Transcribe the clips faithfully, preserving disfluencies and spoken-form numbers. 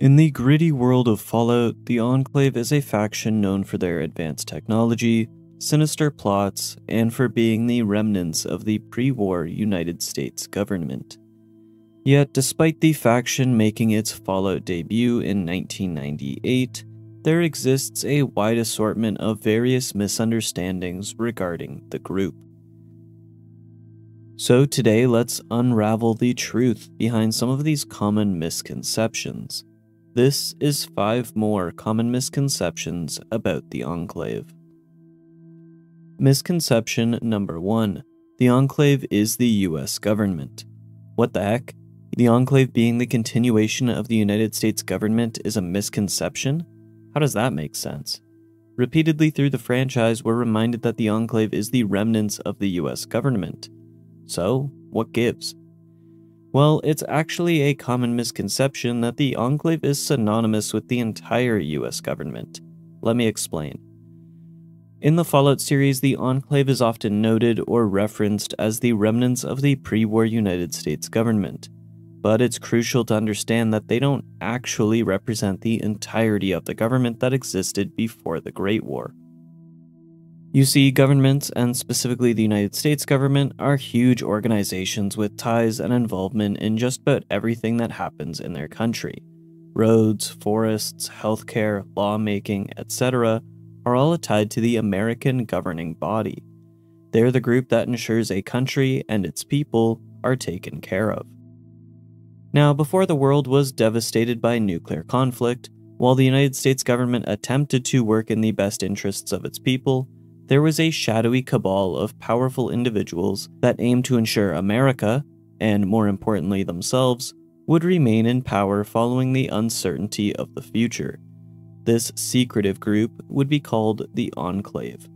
In the gritty world of Fallout, the Enclave is a faction known for their advanced technology, sinister plots, and for being the remnants of the pre-war United States government. Yet, despite the faction making its Fallout debut in nineteen ninety-eight, there exists a wide assortment of various misunderstandings regarding the group. So today, let's unravel the truth behind some of these common misconceptions. This is five more common misconceptions about the Enclave. Misconception number one. The Enclave is the U S government. What the heck? The Enclave being the continuation of the United States government is a misconception? How does that make sense? Repeatedly through the franchise, we're reminded that the Enclave is the remnants of the U S government. So, what gives? Well, it's actually a common misconception that the Enclave is synonymous with the entire U S government. Let me explain. In the Fallout series, the Enclave is often noted or referenced as the remnants of the pre-war United States government. But it's crucial to understand that they don't actually represent the entirety of the government that existed before the Great War. You see, governments, and specifically the United States government, are huge organizations with ties and involvement in just about everything that happens in their country. Roads, forests, healthcare, lawmaking, et cetera are all tied to the American governing body. They're the group that ensures a country and its people are taken care of. Now, before the world was devastated by nuclear conflict, while the United States government attempted to work in the best interests of its people, there was a shadowy cabal of powerful individuals that aimed to ensure America, and more importantly themselves, would remain in power following the uncertainty of the future. This secretive group would be called the Enclave.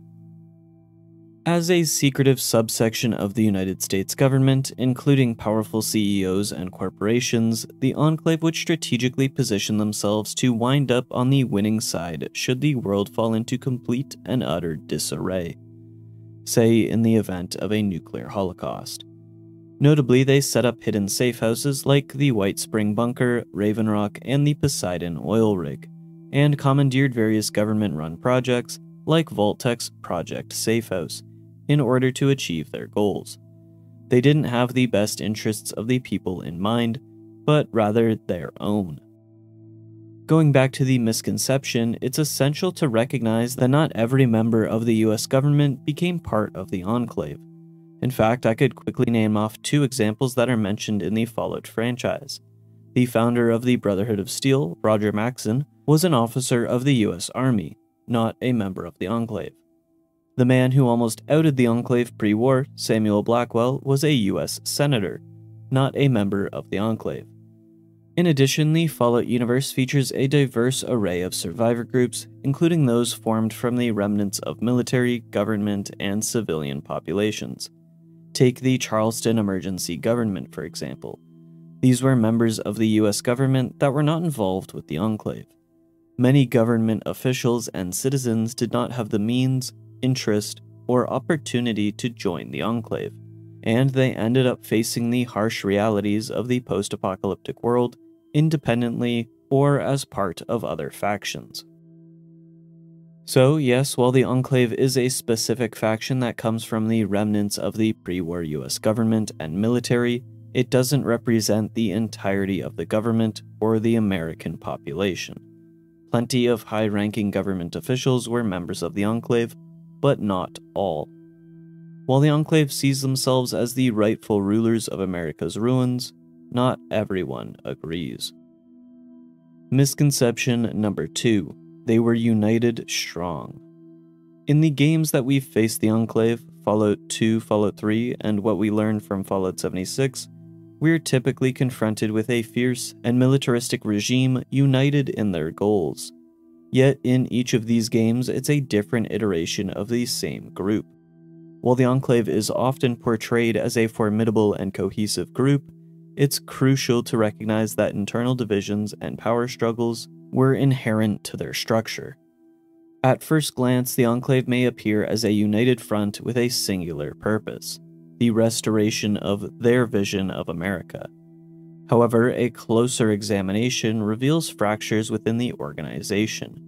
As a secretive subsection of the United States government, including powerful C E Os and corporations, the Enclave would strategically position themselves to wind up on the winning side should the world fall into complete and utter disarray, say in the event of a nuclear holocaust. Notably, they set up hidden safehouses like the White Spring Bunker, Raven Rock, and the Poseidon Oil Rig, and commandeered various government-run projects like Vault-Tech's Project Safehouse, in order to achieve their goals. They didn't have the best interests of the people in mind, but rather their own. Going back to the misconception, it's essential to recognize that not every member of the U S government became part of the Enclave. In fact, I could quickly name off two examples that are mentioned in the Fallout franchise. The founder of the Brotherhood of Steel, Roger Maxson, was an officer of the U S Army, not a member of the Enclave. The man who almost outed the Enclave pre-war, Samuel Blackwell, was a U S senator, not a member of the Enclave. In addition, the Fallout universe features a diverse array of survivor groups, including those formed from the remnants of military, government, and civilian populations. Take the Charleston Emergency Government, for example. These were members of the U S government that were not involved with the Enclave. Many government officials and citizens did not have the means, interest, or opportunity to join the Enclave, and they ended up facing the harsh realities of the post-apocalyptic world independently or as part of other factions. So yes, while the Enclave is a specific faction that comes from the remnants of the pre-war U S government and military, it doesn't represent the entirety of the government or the American population. Plenty of high-ranking government officials were members of the Enclave, but not all. While the Enclave sees themselves as the rightful rulers of America's ruins, not everyone agrees. Misconception number two. They were united strong. In the games that we've faced the Enclave, Fallout two, Fallout three, and what we learned from Fallout seventy-six, we're typically confronted with a fierce and militaristic regime united in their goals. Yet in each of these games, it's a different iteration of the same group. While the Enclave is often portrayed as a formidable and cohesive group, it's crucial to recognize that internal divisions and power struggles were inherent to their structure. At first glance, the Enclave may appear as a united front with a singular purpose: the restoration of their vision of America. However, a closer examination reveals fractures within the organization.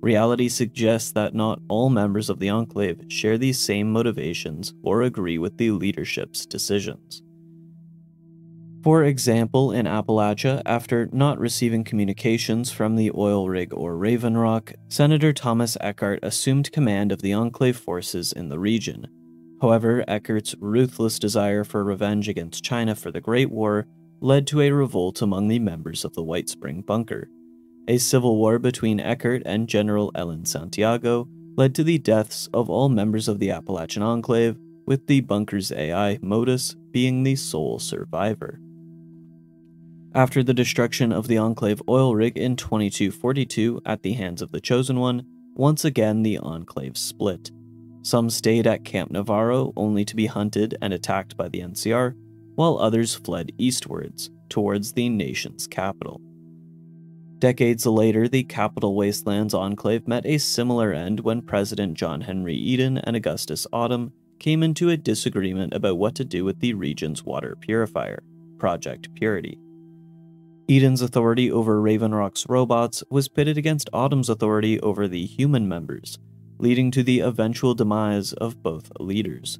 Reality suggests that not all members of the Enclave share these same motivations or agree with the leadership's decisions. For example, in Appalachia, after not receiving communications from the oil rig or Raven Rock, Senator Thomas Eckhart assumed command of the Enclave forces in the region. However, Eckhart's ruthless desire for revenge against China for the Great War led to a revolt among the members of the White Spring Bunker. A civil war between Eckhart and General Ellen Santiago led to the deaths of all members of the Appalachian Enclave, with the bunker's A I, Modus, being the sole survivor. After the destruction of the Enclave oil rig in twenty-two forty-two at the hands of the Chosen One, once again the Enclave split. Some stayed at Camp Navarro only to be hunted and attacked by the N C R, while others fled eastwards, towards the nation's capital. Decades later, the Capital Wastelands Enclave met a similar end when President John Henry Eden and Augustus Autumn came into a disagreement about what to do with the region's water purifier, Project Purity. Eden's authority over Raven Rock's robots was pitted against Autumn's authority over the human members, leading to the eventual demise of both leaders.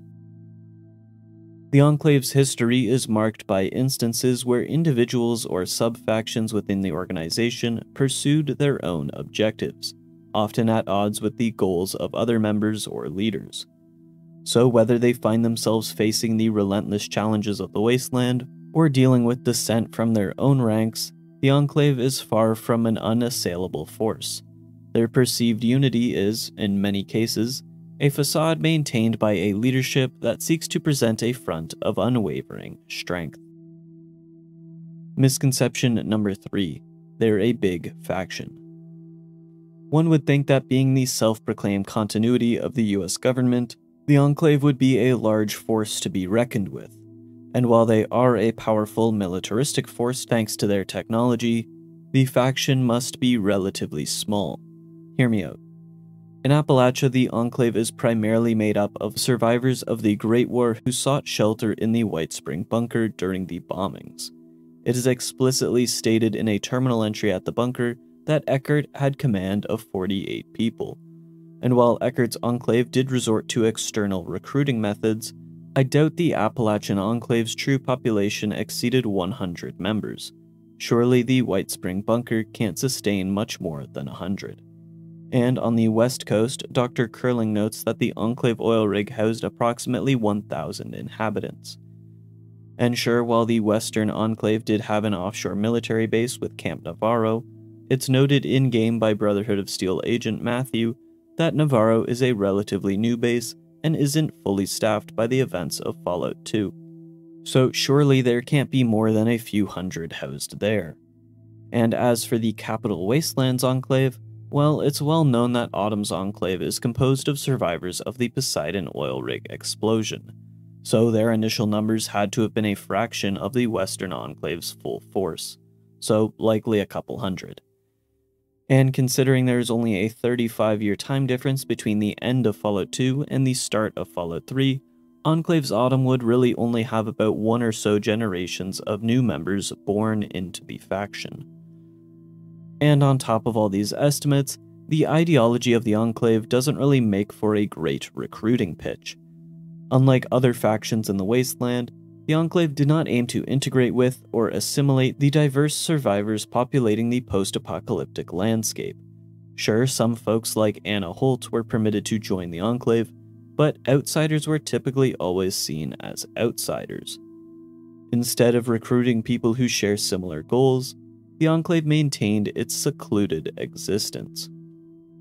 The Enclave's history is marked by instances where individuals or sub-factions within the organization pursued their own objectives, often at odds with the goals of other members or leaders. So whether they find themselves facing the relentless challenges of the wasteland, or dealing with dissent from their own ranks, the Enclave is far from an unassailable force. Their perceived unity is, in many cases, a facade maintained by a leadership that seeks to present a front of unwavering strength. Misconception number three. They're a big faction. One would think that being the self-proclaimed continuity of the U S government, the Enclave would be a large force to be reckoned with. And while they are a powerful militaristic force thanks to their technology, the faction must be relatively small. Hear me out. In Appalachia, the Enclave is primarily made up of survivors of the Great War who sought shelter in the White Spring Bunker during the bombings. It is explicitly stated in a terminal entry at the bunker that Eckhart had command of forty-eight people. And while Eckhart's Enclave did resort to external recruiting methods, I doubt the Appalachian Enclave's true population exceeded one hundred members. Surely the White Spring Bunker can't sustain much more than one hundred. And on the west coast, Doctor Curling notes that the Enclave oil rig housed approximately one thousand inhabitants. And sure, while the Western Enclave did have an offshore military base with Camp Navarro, it's noted in-game by Brotherhood of Steel agent Matthew that Navarro is a relatively new base and isn't fully staffed by the events of Fallout two. So surely there can't be more than a few hundred housed there. And as for the Capital Wastelands Enclave, well, it's well known that Autumn's Enclave is composed of survivors of the Poseidon oil rig explosion, so their initial numbers had to have been a fraction of the Western Enclave's full force, so likely a couple hundred. And considering there is only a thirty-five year time difference between the end of Fallout two and the start of Fallout three, Enclave's Autumn would really only have about one or so generations of new members born into the faction. And on top of all these estimates, the ideology of the Enclave doesn't really make for a great recruiting pitch. Unlike other factions in the Wasteland, the Enclave did not aim to integrate with or assimilate the diverse survivors populating the post-apocalyptic landscape. Sure, some folks like Anna Holt were permitted to join the Enclave, but outsiders were typically always seen as outsiders. Instead of recruiting people who share similar goals, the Enclave maintained its secluded existence.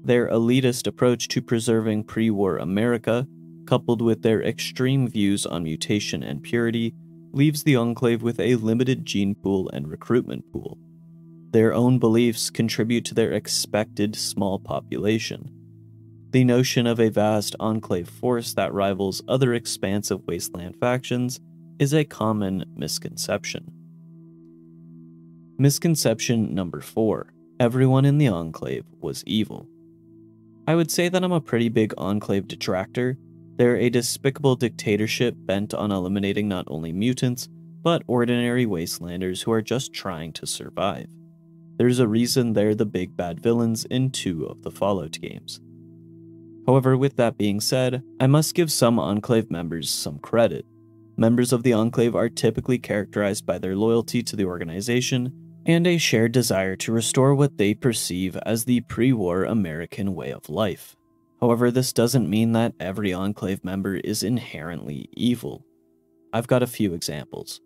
Their elitist approach to preserving pre-war America, coupled with their extreme views on mutation and purity, leaves the Enclave with a limited gene pool and recruitment pool. Their own beliefs contribute to their expected small population. The notion of a vast Enclave force that rivals other expansive wasteland factions is a common misconception. Misconception number four. Everyone in the Enclave was evil. I would say that I'm a pretty big Enclave detractor. They're a despicable dictatorship bent on eliminating not only mutants, but ordinary wastelanders who are just trying to survive. There's a reason they're the big bad villains in two of the Fallout games. However, with that being said, I must give some Enclave members some credit. Members of the Enclave are typically characterized by their loyalty to the organization and a shared desire to restore what they perceive as the pre-war American way of life. However, this doesn't mean that every Enclave member is inherently evil. I've got a few examples.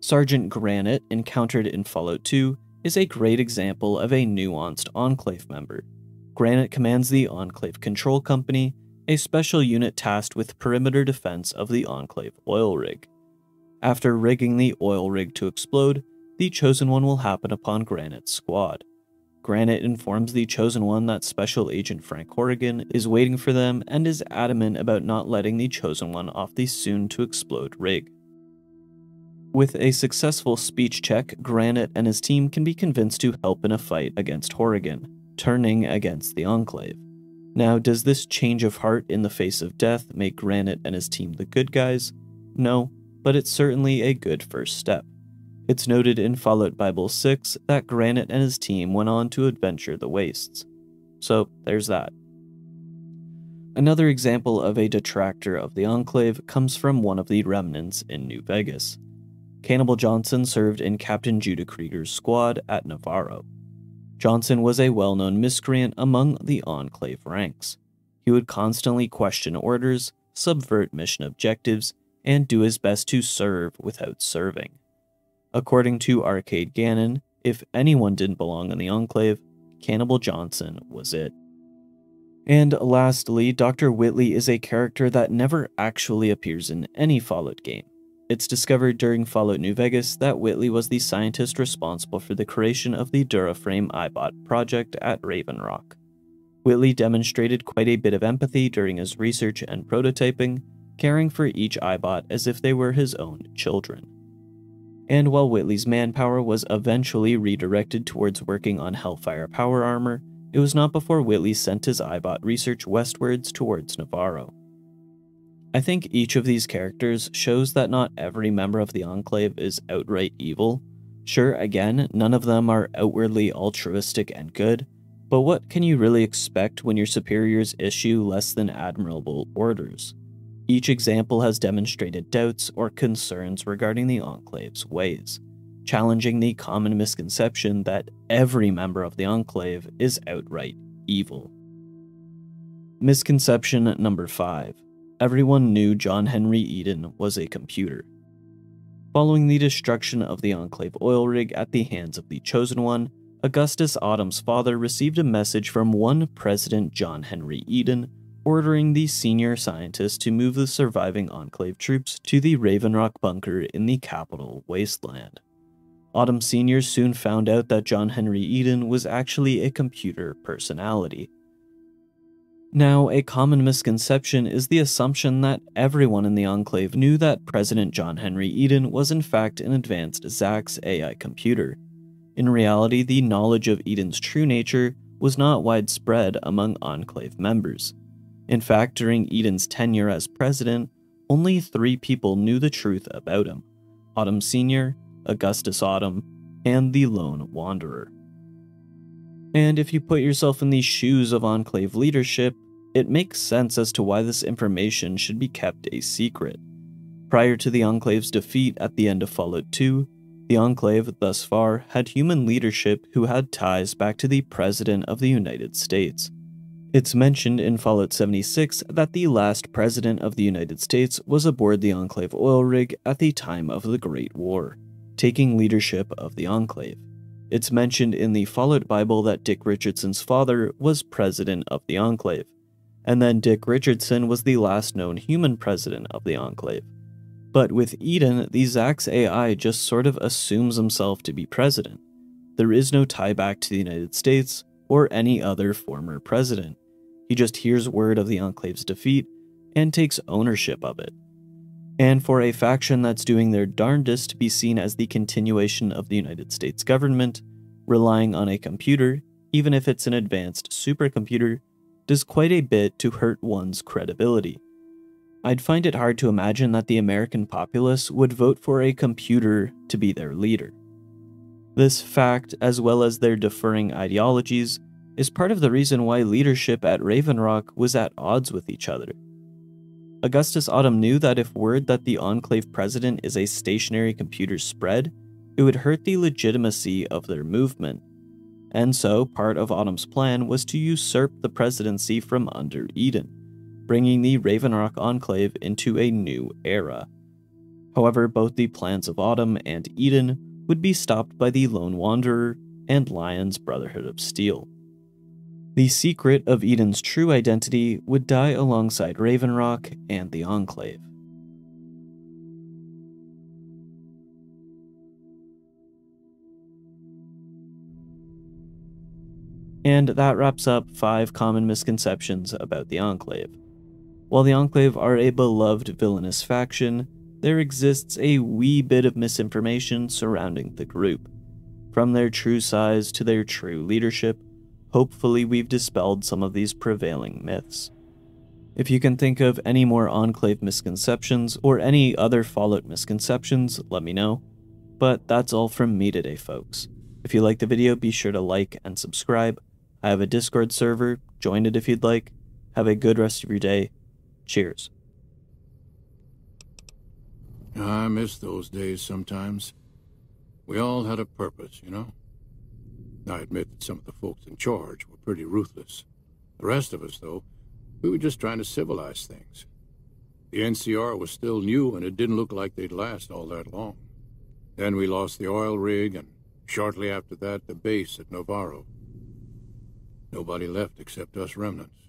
Sergeant Granite, encountered in Fallout two, is a great example of a nuanced Enclave member. Granite commands the Enclave Control Company, a special unit tasked with perimeter defense of the Enclave oil rig. After rigging the oil rig to explode, the Chosen One will happen upon Granite's squad. Granite informs the Chosen One that Special Agent Frank Horrigan is waiting for them and is adamant about not letting the Chosen One off the soon-to-explode rig. With a successful speech check, Granite and his team can be convinced to help in a fight against Horrigan, turning against the Enclave. Now, does this change of heart in the face of death make Granite and his team the good guys? No, but it's certainly a good first step. It's noted in Fallout Bible six that Granite and his team went on to adventure the wastes. So there's that. Another example of a detractor of the Enclave comes from one of the remnants in New Vegas. Cannibal Johnson served in Captain Judah Krieger's squad at Navarro. Johnson was a well-known miscreant among the Enclave ranks. He would constantly question orders, subvert mission objectives, and do his best to serve without serving. According to Arcade Gannon, if anyone didn't belong in the Enclave, Cannibal Johnson was it. And lastly, Doctor Whitley is a character that never actually appears in any Fallout game. It's discovered during Fallout New Vegas that Whitley was the scientist responsible for the creation of the Duraframe iBot project at Raven Rock. Whitley demonstrated quite a bit of empathy during his research and prototyping, caring for each iBot as if they were his own children. And while Whitley's manpower was eventually redirected towards working on Hellfire power armor, it was not before Whitley sent his iBot research westwards towards Navarro. I think each of these characters shows that not every member of the Enclave is outright evil. Sure, again, none of them are outwardly altruistic and good, but what can you really expect when your superiors issue less than admirable orders? Each example has demonstrated doubts or concerns regarding the Enclave's ways, challenging the common misconception that every member of the Enclave is outright evil. Misconception number five. Everyone knew John Henry Eden was a computer. Following the destruction of the Enclave oil rig at the hands of the Chosen One, Augustus Autumn's father received a message from one President John Henry Eden, ordering the senior scientist to move the surviving Enclave troops to the Raven Rock bunker in the capital wasteland. Autumn Senior soon found out that John Henry Eden was actually a computer personality. Now, a common misconception is the assumption that everyone in the Enclave knew that President John Henry Eden was in fact an advanced Zax A I computer. In reality, the knowledge of Eden's true nature was not widespread among Enclave members. In fact, during Eden's tenure as president, only three people knew the truth about him: Autumn Senior, Augustus Autumn, and the Lone Wanderer. And if you put yourself in the shoes of Enclave leadership, it makes sense as to why this information should be kept a secret. Prior to the Enclave's defeat at the end of Fallout two, the Enclave, thus far, had human leadership who had ties back to the President of the United States. It's mentioned in Fallout seventy-six that the last president of the United States was aboard the Enclave oil rig at the time of the Great War, taking leadership of the Enclave. It's mentioned in the Fallout Bible that Dick Richardson's father was president of the Enclave, and then Dick Richardson was the last known human president of the Enclave. But with Eden, the Zax A I just sort of assumes himself to be president. There is no tie back to the United States or any other former president. He just hears word of the Enclave's defeat and takes ownership of it. And for a faction that's doing their darndest to be seen as the continuation of the United States government, relying on a computer, even if it's an advanced supercomputer, does quite a bit to hurt one's credibility. I'd find it hard to imagine that the American populace would vote for a computer to be their leader. This fact, as well as their differing ideologies, is part of the reason why leadership at Raven Rock was at odds with each other. Augustus Autumn knew that if word that the Enclave president is a stationary computer spread, it would hurt the legitimacy of their movement, and so part of Autumn's plan was to usurp the presidency from under Eden, bringing the Raven Rock Enclave into a new era. However, both the plans of Autumn and Eden would be stopped by the Lone Wanderer and Lion's Brotherhood of Steel. The secret of Eden's true identity would die alongside Raven Rock and the Enclave. And that wraps up five common misconceptions about the Enclave. While the Enclave are a beloved villainous faction, there exists a wee bit of misinformation surrounding the group. From their true size to their true leadership, hopefully we've dispelled some of these prevailing myths. If you can think of any more Enclave misconceptions or any other Fallout misconceptions, let me know. But that's all from me today, folks. If you like the video, be sure to like and subscribe. I have a Discord server, join it if you'd like. Have a good rest of your day. Cheers. I miss those days sometimes. We all had a purpose, you know? I admit that some of the folks in charge were pretty ruthless. The rest of us, though, we were just trying to civilize things. The N C R was still new, and it didn't look like they'd last all that long. Then we lost the oil rig, and shortly after that, the base at Navarro. Nobody left except us remnants.